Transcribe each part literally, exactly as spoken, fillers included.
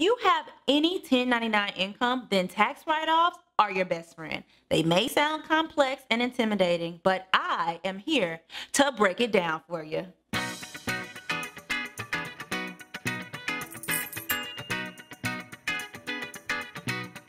you have any ten ninety-nine income, then tax write-offs are your best friend. They may sound complex and intimidating, but I am here to break it down for you.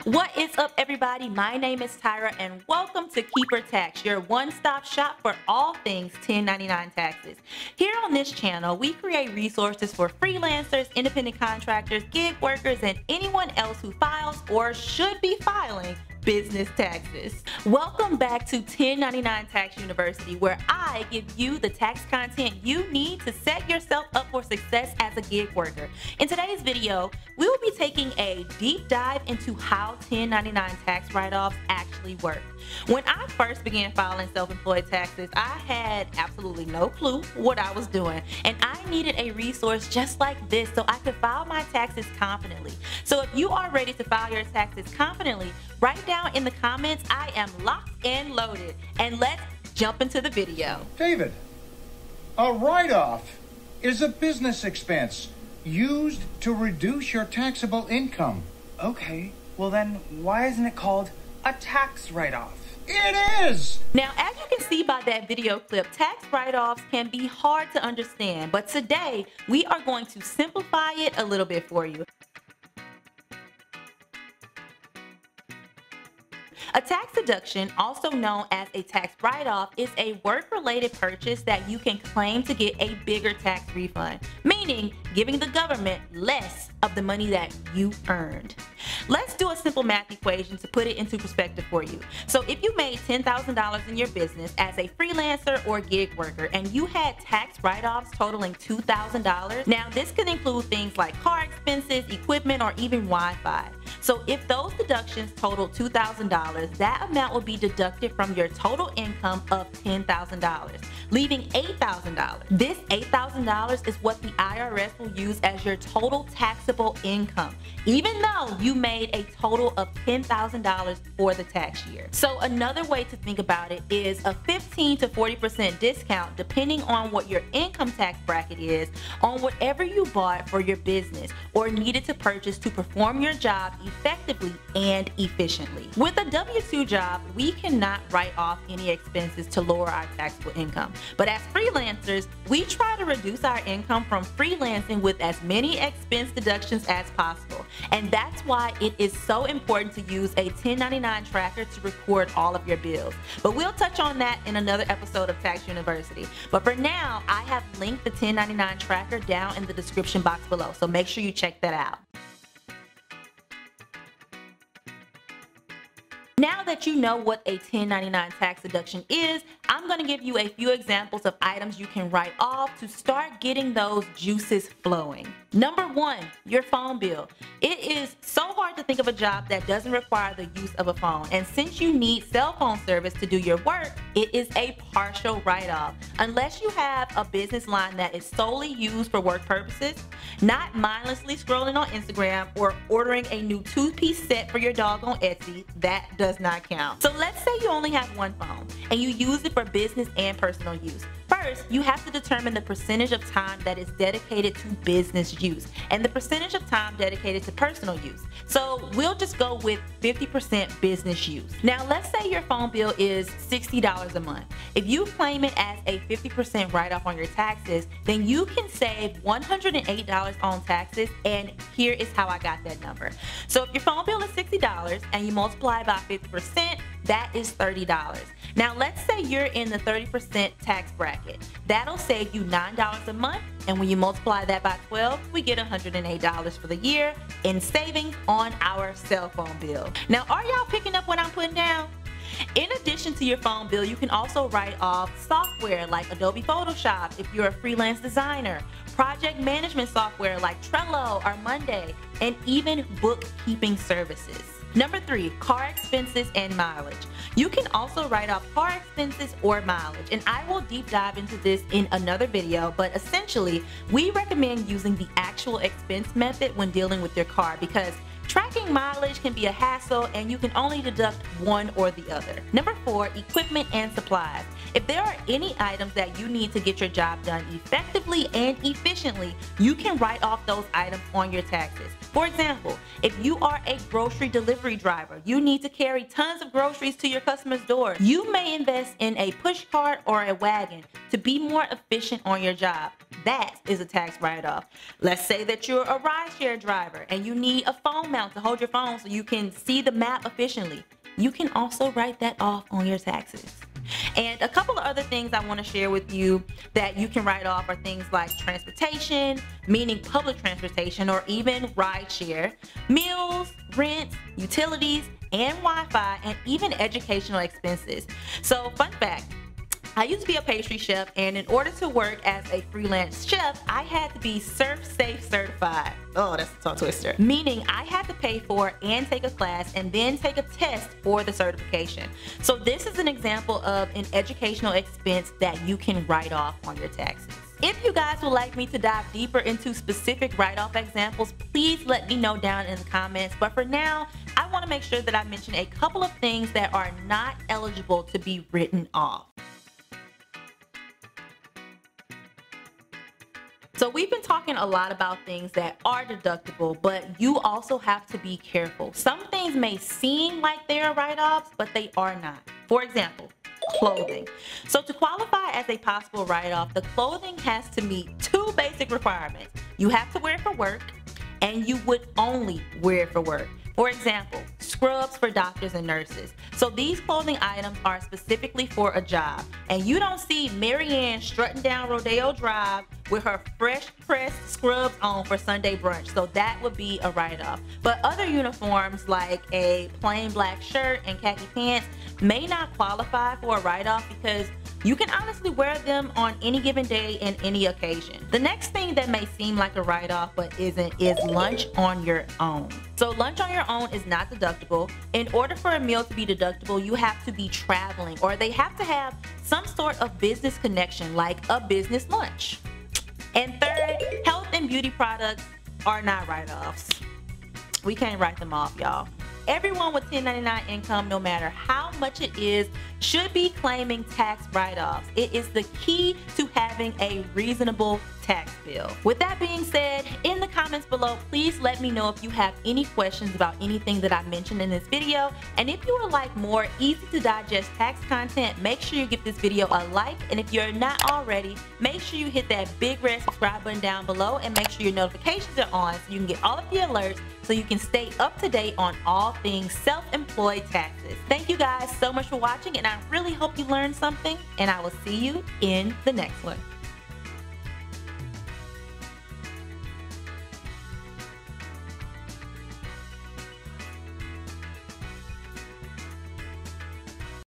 What is up, everybody? My name is Tyra and welcome to Keeper Tax, your one-stop shop for all things ten ninety-nine taxes. Here on this channel, we create resources for freelancers, independent contractors, gig workers, and anyone else who files or should be filing business taxes. Welcome back to ten ninety-nine Tax University, where I give you the tax content you need to set yourself up for success as a gig worker. In today's video, we will be taking a deep dive into how ten ninety-nine tax write-offs actually work. When I first began filing self-employed taxes, I had absolutely no clue what I was doing, and I needed a resource just like this so I could file my taxes confidently. So if you are ready to file your taxes confidently, write down in the comments, "I am locked and loaded," and let's jump into the video. David, a write-off is a business expense used to reduce your taxable income. Okay, well then why isn't it called a tax write-off? It is! Now, as you can see by that video clip, tax write-offs can be hard to understand, but today we are going to simplify it a little bit for you. A tax deduction, also known as a tax write-off, is a work-related purchase that you can claim to get a bigger tax refund, meaning giving the government less of the money that you earned. Let's do a simple math equation to put it into perspective for you. So if you made ten thousand dollars in your business as a freelancer or gig worker and you had tax write-offs totaling two thousand dollars, now this can include things like car expenses, equipment, or even Wi-Fi. So if those deductions total two thousand dollars, that amount will be deducted from your total income of ten thousand dollars, leaving eight thousand dollars. This eight thousand dollars is what the I R S will use as your total taxable income, even though you made a total of ten thousand dollars for the tax year. So another way to think about it is a fifteen to forty percent discount, depending on what your income tax bracket is, on whatever you bought for your business or needed to purchase to perform your job effectively and efficiently. With a W two job, we cannot write off any expenses to lower our taxable income. But as freelancers, we try to reduce our income from freelancing with as many expense deductions as possible. And that's why it is so important to use a ten ninety-nine tracker to record all of your bills. But we'll touch on that in another episode of Tax University. But for now, I have linked the ten ninety-nine tracker down in the description box below, so make sure you check that out. Now that you know what a ten ninety-nine tax deduction is, I'm going to give you a few examples of items you can write off to start getting those juices flowing. Number one, your phone bill. It is so hard to think of a job that doesn't require the use of a phone. And since you need cell phone service to do your work, it is a partial write-off. Unless you have a business line that is solely used for work purposes, not mindlessly scrolling on Instagram or ordering a new two-piece set for your dog on Etsy, that does not count. So let's say you only have one phone and you use it for business and personal use. First, you have to determine the percentage of time that is dedicated to business use and the percentage of time dedicated to personal use. So we'll just go with fifty percent business use. Now let's say your phone bill is sixty dollars a month. If you claim it as a fifty percent write-off on your taxes, then you can save one hundred eight dollars on taxes, and here is how I got that number. So if your phone bill is sixty dollars and you multiply by fifty percent, that is thirty dollars. Now let's say you're in the thirty percent tax bracket. That'll save you nine dollars a month, and when you multiply that by twelve, we get one hundred eight dollars for the year in savings on our cell phone bill. Now, are y'all picking up what I'm putting down? In addition to your phone bill, you can also write off software like Adobe Photoshop if you're a freelance designer, project management software like Trello or Monday, and even bookkeeping services. Number three, car expenses and mileage. You can also write off car expenses or mileage, and I will deep dive into this in another video, but essentially, we recommend using the actual expense method when dealing with your car because tracking mileage can be a hassle and you can only deduct one or the other. Number four, equipment and supplies. If there are any items that you need to get your job done effectively and efficiently, efficiently, you can write off those items on your taxes. For example, if you are a grocery delivery driver, you need to carry tons of groceries to your customer's door. You may invest in a push cart or a wagon to be more efficient on your job. That is a tax write-off. Let's say that you're a rideshare driver and you need a phone mount to hold your phone so you can see the map efficiently. You can also write that off on your taxes. And a couple of other things I want to share with you that you can write off are things like transportation, meaning public transportation or even rideshare, meals, rent, utilities, and Wi-Fi, and even educational expenses. So fun fact, I used to be a pastry chef, and in order to work as a freelance chef, I had to be SERVSAFE certified. Oh, that's a tongue twister. Meaning I had to pay for and take a class and then take a test for the certification. So this is an example of an educational expense that you can write off on your taxes. If you guys would like me to dive deeper into specific write-off examples, please let me know down in the comments. But for now, I want to make sure that I mention a couple of things that are not eligible to be written off. So we've been talking a lot about things that are deductible, but you also have to be careful. Some things may seem like they are write-offs, but they are not. For example, clothing. So to qualify as a possible write-off, the clothing has to meet two basic requirements. You have to wear it for work, and you would only wear it for work. For example, scrubs for doctors and nurses. So these clothing items are specifically for a job. And you don't see Marianne strutting down Rodeo Drive with her fresh pressed scrubs on for Sunday brunch. So that would be a write-off. But other uniforms like a plain black shirt and khaki pants may not qualify for a write-off because you can honestly wear them on any given day and any occasion. The next thing that may seem like a write-off but isn't is lunch on your own. So lunch on your own is not deductible. In order for a meal to be deductible, you have to be traveling, or they have to have some sort of business connection, like a business lunch. And third, health and beauty products are not write-offs. We can't write them off, y'all. Everyone with ten ninety-nine income, no matter how much it is, should be claiming tax write-offs. It is the key to having a reasonable tax bill. With that being said, in the comments below, please let me know if you have any questions about anything that I mentioned in this video. And if you would like more easy to digest tax content, make sure you give this video a like. And if you're not already, make sure you hit that big red subscribe button down below and make sure your notifications are on so you can get all of the alerts so you can stay up to date on all things self-employed taxes. Thank you guys so much for watching, and I really hope you learned something, and I will see you in the next one.